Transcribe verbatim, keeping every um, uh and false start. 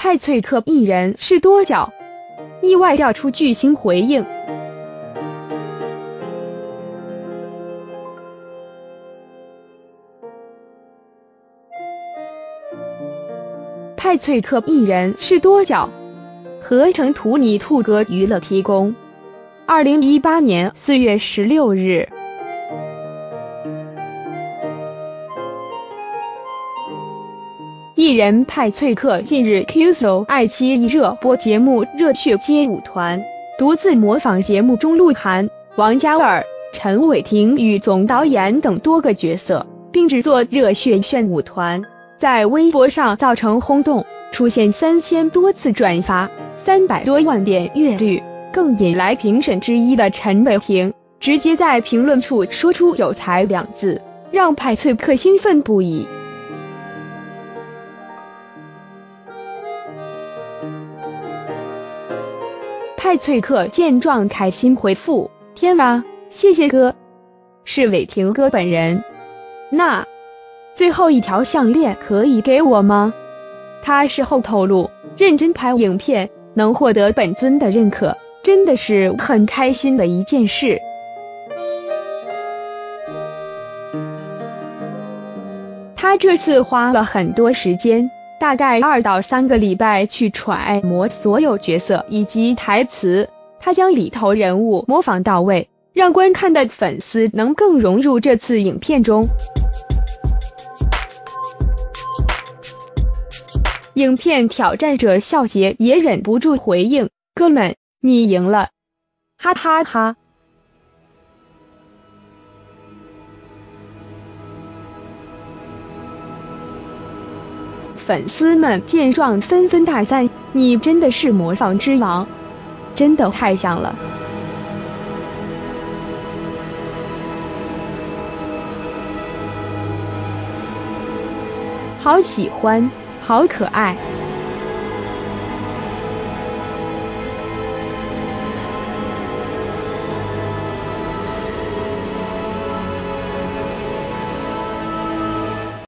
派翠克一人是多角，意外调出巨星回应。派翠克一人是多角，合成图尼兔哥娱乐提供。二零一八年四月十六日。艺人派翠克近日 Q 爱奇艺热播节目《热血街舞团》，独自模仿节目中鹿晗、王嘉尔、陈伟霆与总导演等多个角色，并制作热血炫舞团，在微博上造成轰动，出现三千多次转发、三百多万点阅率，更引来评审之一的陈伟霆直接在评论处说出“有才”两字，让派翠克兴奋不已。派翠克见状开心回复：“天啊，谢谢哥，是伟霆哥本人。那最后一条项链可以给我吗？”他事后透露，认真拍影片能获得本尊的认可，真的是很开心的一件事。他这次花了很多时间，大概二到三个礼拜去揣摩所有角色以及台词，他将里头人物模仿到位，让观看的粉丝能更融入这次影片中。影片挑战者笑杰也忍不住回应：“哥们，你赢了，哈哈哈。”粉丝们见状纷纷大赞：“你真的是模仿之王，真的太像了。”好喜欢，好可爱。